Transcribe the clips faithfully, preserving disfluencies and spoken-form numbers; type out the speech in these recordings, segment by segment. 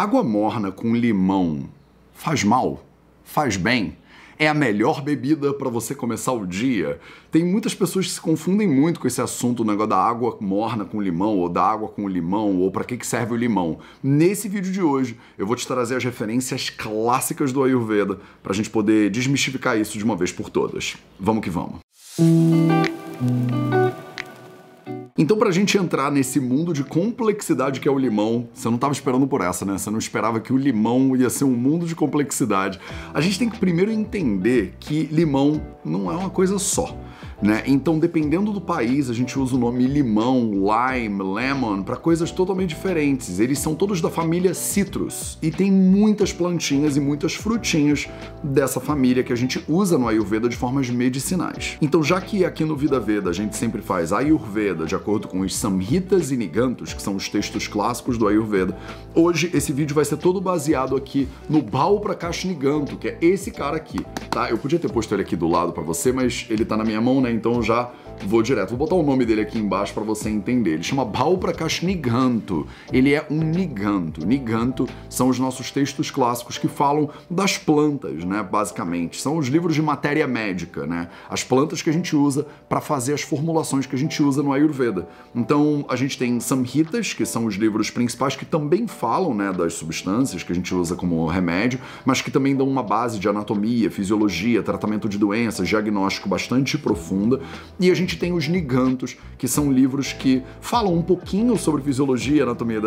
Água morna com limão faz mal? Faz bem? É a melhor bebida para você começar o dia? Tem muitas pessoas que se confundem muito com esse assunto, o negócio da água morna com limão, ou da água com limão, ou para que que serve o limão. Nesse vídeo de hoje, eu vou te trazer as referências clássicas do Ayurveda para a gente poder desmistificar isso de uma vez por todas. Vamos que vamos! Então, pra gente entrar nesse mundo de complexidade que é o limão, você não tava esperando por essa, né? Você não esperava que o limão ia ser um mundo de complexidade. A gente tem que primeiro entender que limão não é uma coisa só, né? Então, dependendo do país, a gente usa o nome limão, lime, lemon, para coisas totalmente diferentes. Eles são todos da família Citrus e tem muitas plantinhas e muitas frutinhas dessa família que a gente usa no Ayurveda de formas medicinais. Então, já que aqui no Vida Veda a gente sempre faz Ayurveda de acordo De acordo com os Samhitas e Nighantus, que são os textos clássicos do Ayurveda. Hoje, esse vídeo vai ser todo baseado aqui no Bhava Prakasha Nighantu, que é esse cara aqui, tá? Eu podia ter posto ele aqui do lado pra você, mas ele tá na minha mão, né? Então eu já vou direto. Vou botar o nome dele aqui embaixo pra você entender. Ele chama Bhava Prakasha Nighantu. Ele é um Nighantu. Nighantu são os nossos textos clássicos que falam das plantas, né? Basicamente. São os livros de matéria médica, né? As plantas que a gente usa pra fazer as formulações que a gente usa no Ayurveda. Então, a gente tem Samhitas, que são os livros principais que também falam, né, das substâncias que a gente usa como remédio, mas que também dão uma base de anatomia, fisiologia, tratamento de doenças, diagnóstico bastante profunda. E a gente tem os Nighantus, que são livros que falam um pouquinho sobre fisiologia, anatomia,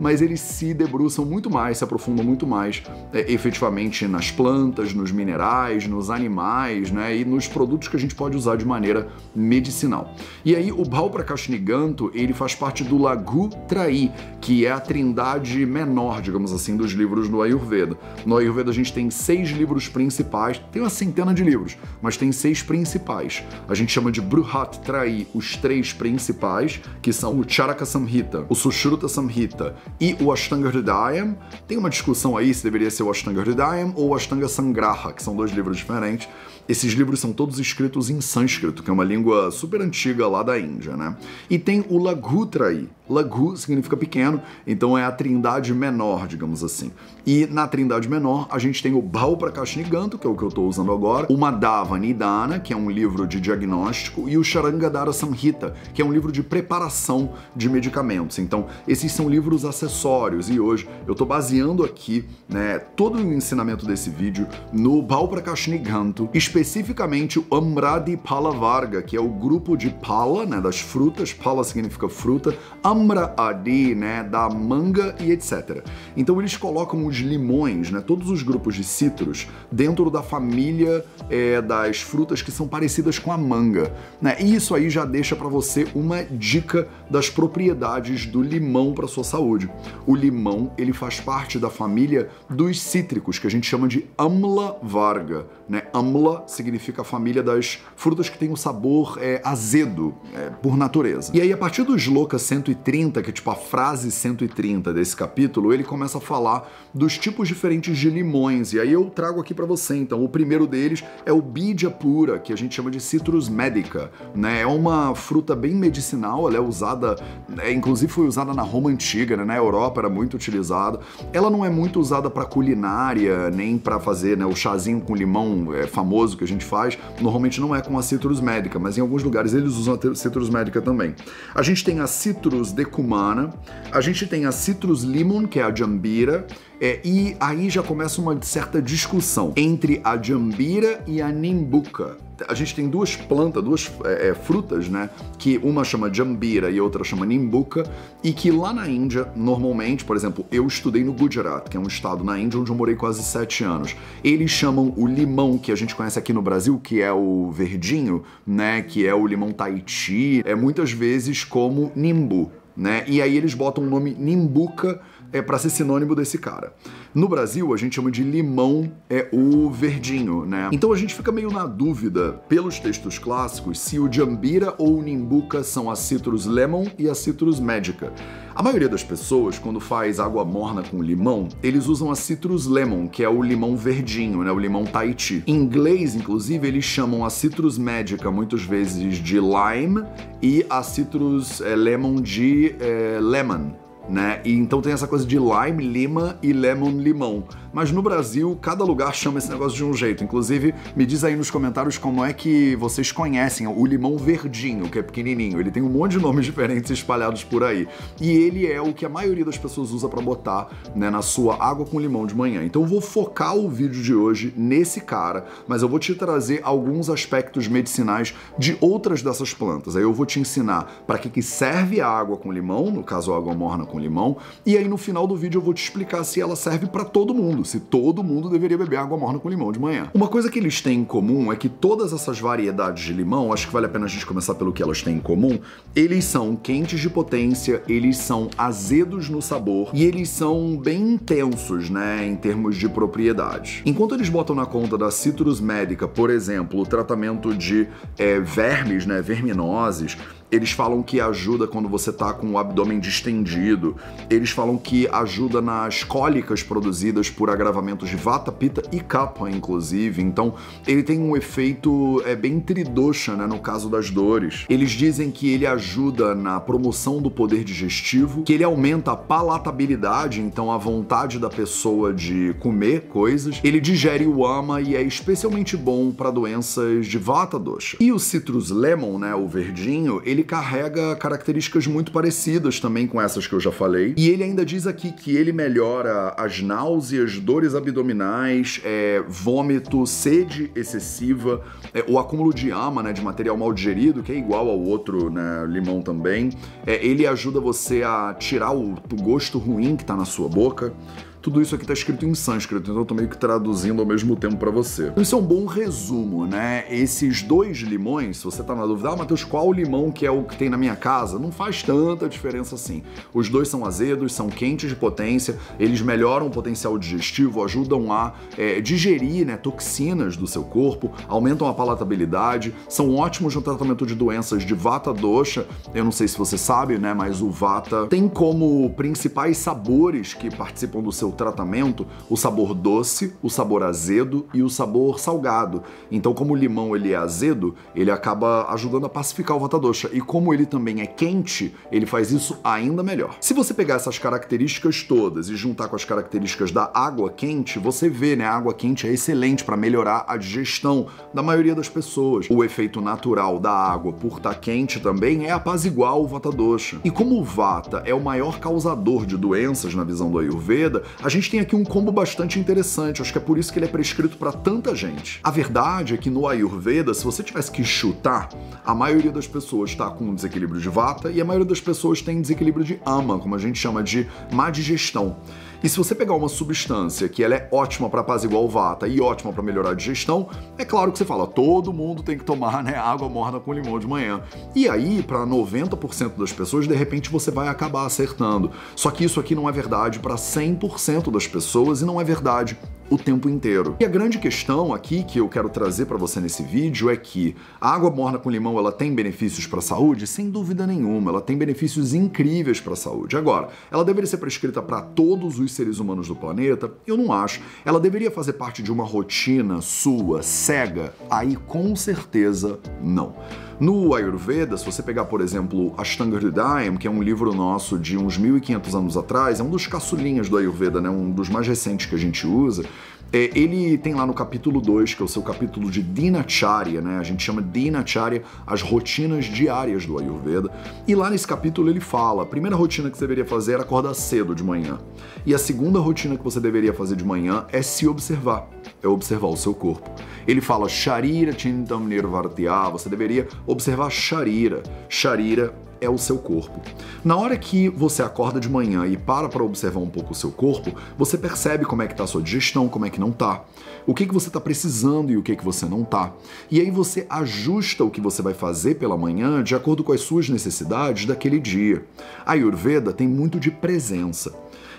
mas eles se debruçam muito mais, se aprofundam muito mais, é, efetivamente, nas plantas, nos minerais, nos animais, né, e nos produtos que a gente pode usar de maneira medicinal. E aí, o Bhava Prakasha Nighantu, ele faz parte do Lagu Trai, que é a trindade menor, digamos assim, dos livros do Ayurveda. No Ayurveda a gente tem seis livros principais, tem uma centena de livros, mas tem seis principais. A gente chama de Bruhat Trai os três principais, que são o Charaka Samhita, o Sushruta Samhita e o Ashtanga Hridayam. Tem uma discussão aí se deveria ser o Ashtanga Hridayam ou o Ashtanga Sangraha, que são dois livros diferentes. Esses livros são todos escritos em sânscrito, que é uma língua super antiga lá da Índia, né? E tem o Lagu Trai. Lagu significa pequeno, então é a trindade menor, digamos assim. E na trindade menor, a gente tem o Bhava Prakasha Nighantu, que é o que eu estou usando agora, o Madhava Nidana, que é um livro de diagnóstico, e o Sharangadara Samhita, que é um livro de preparação de medicamentos. Então, esses são livros acessórios, e hoje eu estou baseando aqui, né, todo o ensinamento desse vídeo no Bhava Prakasha Nighantu, especificamente o Amradi Palavarga, que é o grupo de pala, né, das frutas. Pala significa fruta, Amradi, né, da manga e etcétera. Então eles colocam os limões, né, todos os grupos de citros, dentro da família é, das frutas que são parecidas com a manga, né? E isso aí já deixa para você uma dica das propriedades do limão para sua saúde. O limão, ele faz parte da família dos cítricos, que a gente chama de Amla Varga, né? Amla significa a família das frutas que tem o sabor é, azedo, é, por natureza. E aí, a partir do Shloka cento e trinta, que é tipo a frase cento e trinta desse capítulo, ele começa a falar dos tipos diferentes de limões. E aí eu trago aqui pra você, então. O primeiro deles é o Bija Pura, que a gente chama de Citrus Medica, né? É uma fruta bem medicinal, ela é usada, é, inclusive foi usada na Roma Antiga, né? Na Europa era muito utilizada. Ela não é muito usada pra culinária, nem pra fazer, né, o chazinho com limão é, famoso que a gente faz. Normalmente não é com a Citrus Medica, mas em alguns lugares eles usam a Citrus Medica também. A gente tem a Citrus Decumana, a gente tem a Citrus Limon, que é a Jambira, é, e aí já começa uma certa discussão entre a Jambira e a Nimbuca. A gente tem duas plantas, duas é, frutas, né, que uma chama Jambira e outra chama Nimbuca, e que lá na Índia, normalmente, por exemplo, eu estudei no Gujarat, que é um estado na Índia onde eu morei quase sete anos. Eles chamam o limão que a gente conhece aqui no Brasil, que é o verdinho, né, que é o limão Tahiti, é muitas vezes como nimbu, né, e aí eles botam o nome Nimbuca é para ser sinônimo desse cara. No Brasil, a gente chama de limão é o verdinho, né? Então a gente fica meio na dúvida, pelos textos clássicos, se o Jambira ou o Nimbuca são a Citrus Lemon e a Citrus Medica. A maioria das pessoas, quando faz água morna com limão, eles usam a Citrus Lemon, que é o limão verdinho, né? O limão Tahiti. Em inglês, inclusive, eles chamam a Citrus Medica, muitas vezes, de lime, e a Citrus é, Lemon de é, lemon. né? E então tem essa coisa de lime, lima e lemon, limão. Mas no Brasil, cada lugar chama esse negócio de um jeito. Inclusive, me diz aí nos comentários como é que vocês conhecem o limão verdinho, que é pequenininho. Ele tem um monte de nomes diferentes espalhados por aí. E ele é o que a maioria das pessoas usa pra botar, né, na sua água com limão de manhã. Então eu vou focar o vídeo de hoje nesse cara, mas eu vou te trazer alguns aspectos medicinais de outras dessas plantas. Aí eu vou te ensinar pra que que serve a água com limão, no caso a água morna com limão, e aí no final do vídeo eu vou te explicar se ela serve pra todo mundo, se todo mundo deveria beber água morna com limão de manhã. Uma coisa que eles têm em comum é que todas essas variedades de limão, acho que vale a pena a gente começar pelo que elas têm em comum, eles são quentes de potência, eles são azedos no sabor e eles são bem intensos, né, em termos de propriedades. Enquanto eles botam na conta da Citrus Medica, por exemplo, o tratamento de é, vermes, né, verminoses, eles falam que ajuda quando você tá com o abdômen distendido. Eles falam que ajuda nas cólicas produzidas por agravamentos de vata, pitta e kapha, inclusive. Então, ele tem um efeito é, bem tridosha, né, no caso das dores. Eles dizem que ele ajuda na promoção do poder digestivo, que ele aumenta a palatabilidade, então a vontade da pessoa de comer coisas. Ele digere o ama e é especialmente bom para doenças de vata dosha. E o Citrus Lemon, né, o verdinho, ele Ele carrega características muito parecidas também com essas que eu já falei. E ele ainda diz aqui que ele melhora as náuseas, dores abdominais, é, vômito, sede excessiva, é, o acúmulo de ama, né, de material mal digerido, que é igual ao outro, né, limão também. É, ele ajuda você a tirar o, o gosto ruim que tá na sua boca. Tudo isso aqui tá escrito em sânscrito, então eu tô meio que traduzindo ao mesmo tempo pra você. Isso é um bom resumo, né? Esses dois limões, se você tá na dúvida, ah, Matheus, qual o limão que é o que tem na minha casa? Não faz tanta diferença assim. Os dois são azedos, são quentes de potência, eles melhoram o potencial digestivo, ajudam a é, digerir, né, toxinas do seu corpo, aumentam a palatabilidade, são ótimos no tratamento de doenças de vata dosha. Eu não sei se você sabe, né, mas o vata tem como principais sabores que participam do seu tratamento, o sabor doce, o sabor azedo e o sabor salgado. Então, como o limão ele é azedo, ele acaba ajudando a pacificar o vata dosha. E como ele também é quente, ele faz isso ainda melhor. Se você pegar essas características todas e juntar com as características da água quente, você vê, né, a água quente é excelente para melhorar a digestão da maioria das pessoas. O efeito natural da água por estar quente também é apaziguar o vata dosha. E como o vata é o maior causador de doenças na visão do Ayurveda, a gente tem aqui um combo bastante interessante, acho que é por isso que ele é prescrito para tanta gente. A verdade é que no Ayurveda, se você tivesse que chutar, a maioria das pessoas tá com um desequilíbrio de vata e a maioria das pessoas tem desequilíbrio de ama, como a gente chama de má digestão. E se você pegar uma substância que ela é ótima para apaziguar o vata e ótima para melhorar a digestão, é claro que você fala, todo mundo tem que tomar, né, água morna com limão de manhã. E aí, para noventa por cento das pessoas, de repente você vai acabar acertando. Só que isso aqui não é verdade para cem por cento das pessoas e não é verdade o tempo inteiro. E a grande questão aqui que eu quero trazer para você nesse vídeo é que a água morna com limão, ela tem benefícios para a saúde? Sem dúvida nenhuma, ela tem benefícios incríveis para a saúde. Agora, ela deveria ser prescrita para todos os seres humanos do planeta? Eu não acho. Ela deveria fazer parte de uma rotina sua, cega? Aí com certeza não. No Ayurveda, se você pegar, por exemplo, Ashtanga Hridayam, que é um livro nosso de uns mil e quinhentos anos atrás, é um dos caçulinhas do Ayurveda, né? Um dos mais recentes que a gente usa, é, ele tem lá no capítulo dois, que é o seu capítulo de Dinacharya, né? A gente chama Dinacharya as rotinas diárias do Ayurveda, e lá nesse capítulo ele fala, a primeira rotina que você deveria fazer era acordar cedo de manhã, e a segunda rotina que você deveria fazer de manhã é se observar, é observar o seu corpo. Ele fala Sharira Chintam Nirvartya, você deveria observar Sharira. Sharira é o seu corpo. Na hora que você acorda de manhã e para para observar um pouco o seu corpo, você percebe como é que tá a sua digestão, como é que não tá, o que que você tá precisando e o que que você não tá. E aí você ajusta o que você vai fazer pela manhã de acordo com as suas necessidades daquele dia. A Ayurveda tem muito de presença.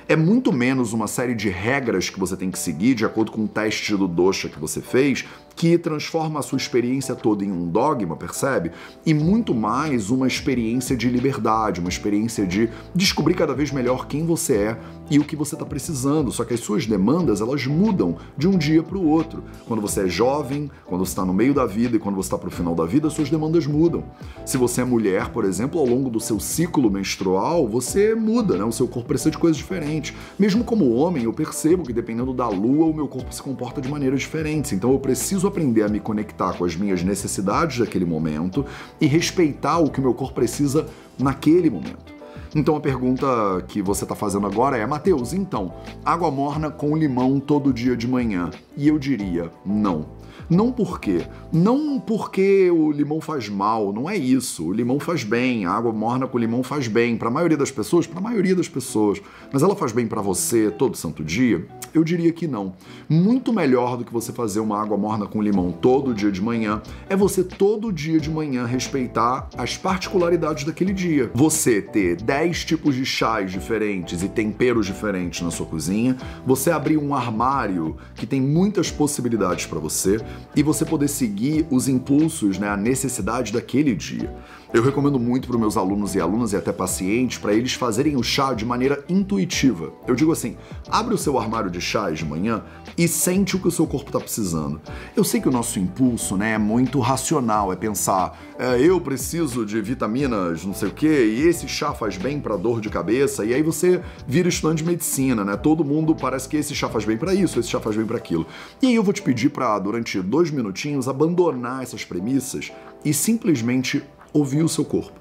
É muito menos uma série de regras que você tem que seguir de acordo com o teste do dosha que você fez que transforma a sua experiência toda em um dogma, percebe? E muito mais uma experiência de liberdade, uma experiência de descobrir cada vez melhor quem você é e o que você está precisando. Só que as suas demandas, elas mudam de um dia para o outro. Quando você é jovem, quando você está no meio da vida e quando você está para o final da vida, as suas demandas mudam. Se você é mulher, por exemplo, ao longo do seu ciclo menstrual, você muda, né? O seu corpo precisa de coisas diferentes. Mesmo como homem, eu percebo que dependendo da lua, o meu corpo se comporta de maneiras diferentes. Então eu preciso aprender a me conectar com as minhas necessidades daquele momento e respeitar o que o meu corpo precisa naquele momento. Então a pergunta que você está fazendo agora é: Mateus, então, água morna com limão todo dia de manhã? E eu diria, não. Não por quê? Não porque o limão faz mal, não é isso. O limão faz bem, a água morna com limão faz bem. Para a maioria das pessoas, para a maioria das pessoas. Mas ela faz bem para você todo santo dia? Eu diria que não. Muito melhor do que você fazer uma água morna com limão todo dia de manhã é você todo dia de manhã respeitar as particularidades daquele dia. Você ter dez tipos de chás diferentes e temperos diferentes na sua cozinha, você abrir um armário que tem muitas possibilidades para você e você poder seguir os impulsos, né, a necessidade daquele dia. Eu recomendo muito para os meus alunos e alunas e até pacientes para eles fazerem o chá de maneira intuitiva. Eu digo assim, abre o seu armário de chás de manhã e sente o que o seu corpo está precisando. Eu sei que o nosso impulso, né, é muito racional, é pensar, é, eu preciso de vitaminas, não sei o que, e esse chá faz bem para dor de cabeça, e aí você vira estudante de medicina, né? Todo mundo parece que esse chá faz bem para isso, esse chá faz bem para aquilo. E aí eu vou te pedir para, durante dois minutinhos, abandonar essas premissas e simplesmente ouvir o seu corpo.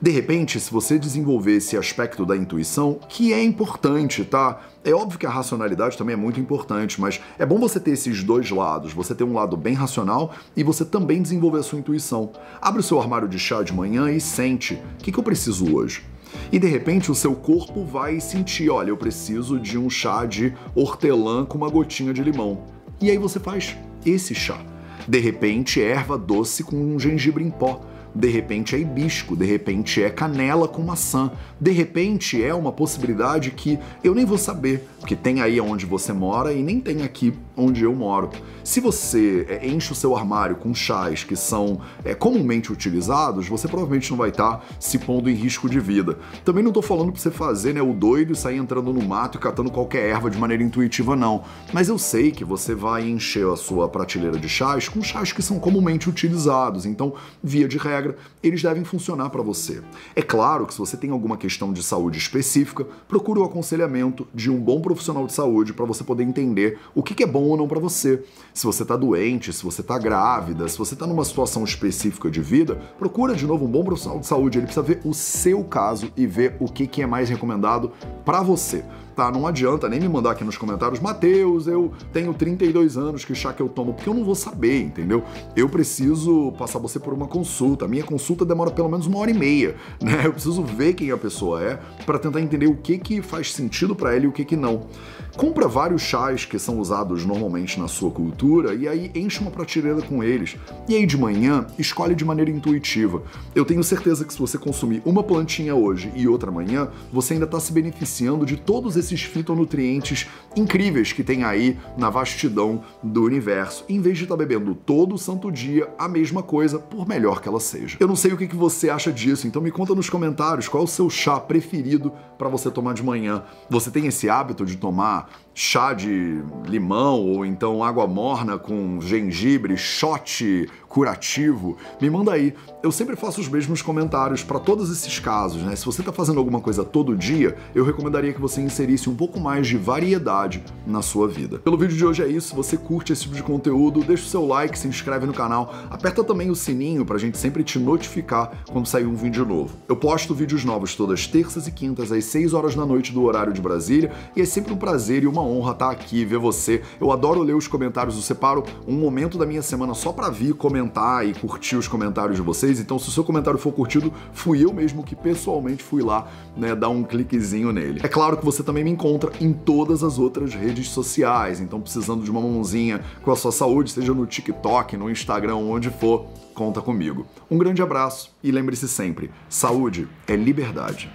De repente, se você desenvolver esse aspecto da intuição, que é importante, tá? É óbvio que a racionalidade também é muito importante, mas é bom você ter esses dois lados. Você ter um lado bem racional e você também desenvolver a sua intuição. Abre o seu armário de chá de manhã e sente, o que que eu preciso hoje? E de repente o seu corpo vai sentir, olha, eu preciso de um chá de hortelã com uma gotinha de limão. E aí você faz esse chá. De repente, erva doce com um gengibre em pó. De repente é hibisco, de repente é canela com maçã, de repente é uma possibilidade que eu nem vou saber, porque tem aí onde você mora e nem tem aqui onde eu moro. Se você enche o seu armário com chás que são é, comumente utilizados, você provavelmente não vai estar se pondo em risco de vida. Também não estou falando para você fazer, né, o doido e sair entrando no mato e catando qualquer erva de maneira intuitiva, não. Mas eu sei que você vai encher a sua prateleira de chás com chás que são comumente utilizados, então, via de regra, eles devem funcionar para você. É claro que se você tem alguma questão de saúde específica, procure o aconselhamento de um bom profissional de saúde para você poder entender o que é bom ou não para você. Se você está doente, se você está grávida, se você está numa situação específica de vida, procura de novo um bom profissional de saúde. Ele precisa ver o seu caso e ver o que é mais recomendado para você. Tá, não adianta nem me mandar aqui nos comentários, Mateus, eu tenho trinta e dois anos, que chá que eu tomo, porque eu não vou saber, entendeu? Eu preciso passar você por uma consulta. A minha consulta demora pelo menos uma hora e meia, né? Eu preciso ver quem a pessoa é para tentar entender o que que faz sentido para ela e o que que não. Compra vários chás que são usados normalmente na sua cultura e aí enche uma prateleira com eles. E aí de manhã, escolhe de maneira intuitiva. Eu tenho certeza que se você consumir uma plantinha hoje e outra amanhã, você ainda está se beneficiando de todos esses esses fitonutrientes incríveis que tem aí na vastidão do universo, em vez de estar bebendo todo santo dia a mesma coisa, por melhor que ela seja. Eu não sei o que você acha disso, então me conta nos comentários qual é o seu chá preferido para você tomar de manhã. Você tem esse hábito de tomar chá de limão ou então água morna com gengibre, shot curativo? Me manda aí. Eu sempre faço os mesmos comentários para todos esses casos, né? Se você está fazendo alguma coisa todo dia, eu recomendaria que você inserisse um pouco mais de variedade na sua vida. Pelo vídeo de hoje é isso. Se você curte esse tipo de conteúdo, deixa o seu like, se inscreve no canal, aperta também o sininho para a gente sempre te notificar quando sair um vídeo novo. Eu posto vídeos novos todas terças e quintas às seis horas da noite do horário de Brasília e é sempre um prazer e uma honra estar aqui, ver você. Eu adoro ler os comentários, eu separo um momento da minha semana só para vir comentar comentar e curtir os comentários de vocês. Então, se o seu comentário for curtido, fui eu mesmo que pessoalmente fui lá, né, dar um cliquezinho nele. É claro que você também me encontra em todas as outras redes sociais, então precisando de uma mãozinha com a sua saúde, seja no TikTok, no Instagram, onde for, conta comigo. Um grande abraço e lembre-se sempre, saúde é liberdade.